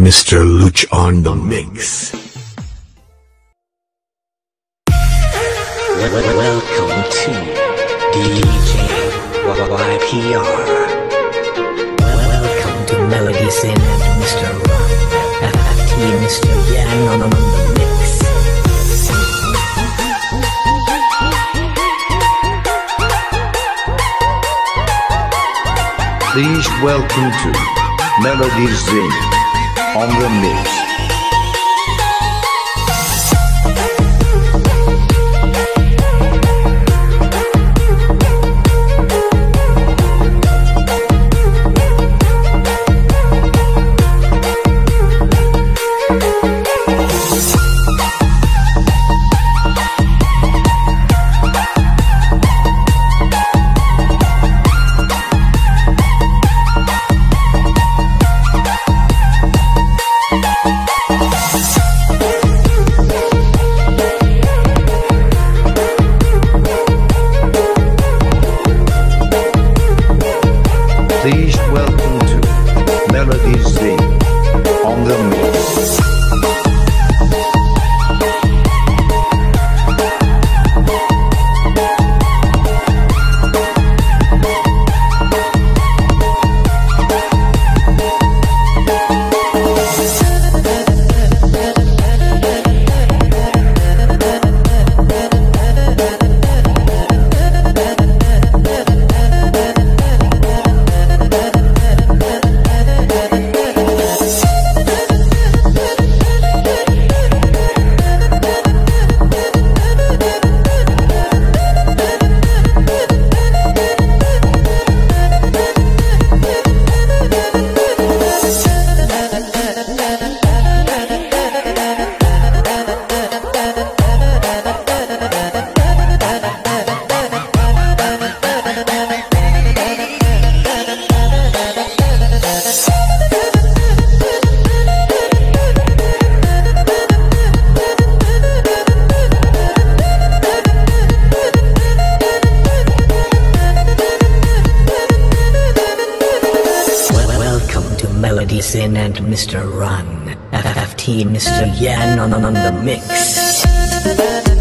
Mr. Luch on the mix. Welcome to DJ YPR. Welcome to Melody Sin and Mr. FFT, Mr. Yang on the mix. Please welcome to Melody Zin on the mix. Please welcome to Melody Z on the mix. Melody Sin and Mr. Run, FFT, Mr. Yan on the mix.